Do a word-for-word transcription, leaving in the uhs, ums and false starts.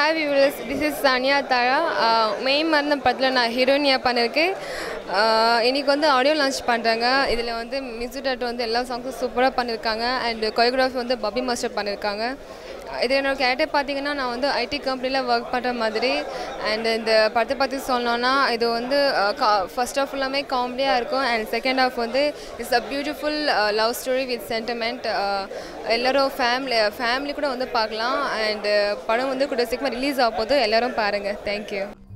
Hi viewers, this is Sania Thara. I am a heroine. I am audio launch. I am doing music songs super and choreography is Bobby Master. If you look at I am the I T company and the part of first of all a comedy and second half is a beautiful love story with sentiment. Ellaro family family kuda and padam release. Thank you.